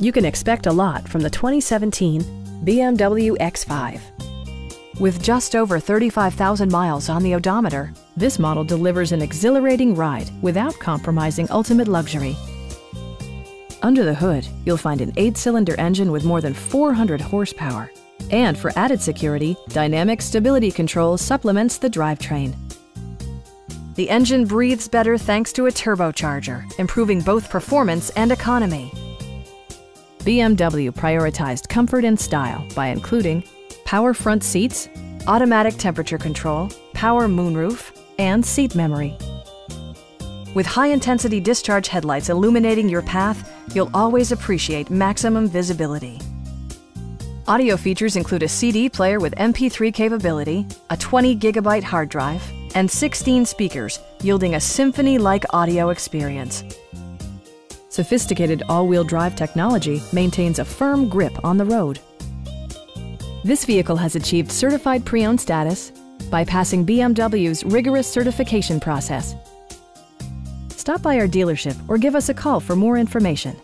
You can expect a lot from the 2017 BMW X5. With just over 35,000 miles on the odometer, this model delivers an exhilarating ride without compromising ultimate luxury. Under the hood, you'll find an 8-cylinder engine with more than 400 horsepower. And for added security, dynamic stability control supplements the drivetrain. The engine breathes better thanks to a turbocharger, improving both performance and economy. BMW prioritized comfort and style by including power front seats, automatic temperature control, power moonroof, and seat memory. With high-intensity discharge headlights illuminating your path, you'll always appreciate maximum visibility. Audio features include a CD player with MP3 capability, a 20-gigabyte hard drive, and 16 speakers, yielding a symphony-like audio experience. Sophisticated all-wheel drive technology maintains a firm grip on the road. This vehicle has achieved certified pre-owned status by passing BMW's rigorous certification process. Stop by our dealership or give us a call for more information.